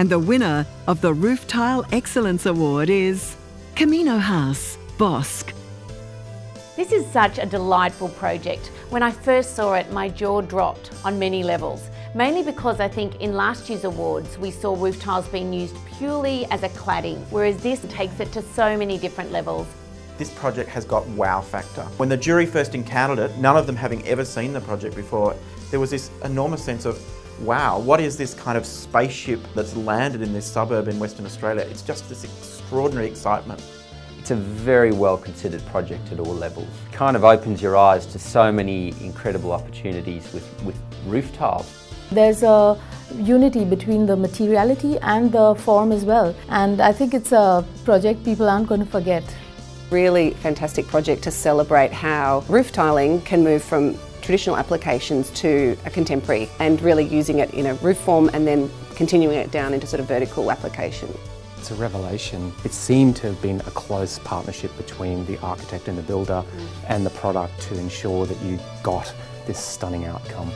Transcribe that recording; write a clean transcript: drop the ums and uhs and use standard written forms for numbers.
And the winner of the Roof Tile Excellence Award is Camino House, Bosske. This is such a delightful project. When I first saw it, my jaw dropped on many levels, mainly because I think in last year's awards, we saw roof tiles being used purely as a cladding, whereas this takes it to so many different levels. This project has got wow factor. When the jury first encountered it, none of them having ever seen the project before, there was this enormous sense of, wow, what is this kind of spaceship that's landed in this suburb in Western Australia? It's just this extraordinary excitement. It's a very well considered project at all levels. It kind of opens your eyes to so many incredible opportunities with roof tiles. There's a unity between the materiality and the form as well, and I think it's a project people aren't going to forget. Really fantastic project to celebrate how roof tiling can move from traditional applications to a contemporary, and really using it in a roof form and then continuing it down into sort of vertical application. It's a revelation. It seemed to have been a close partnership between the architect and the builder and the product to ensure that you got this stunning outcome.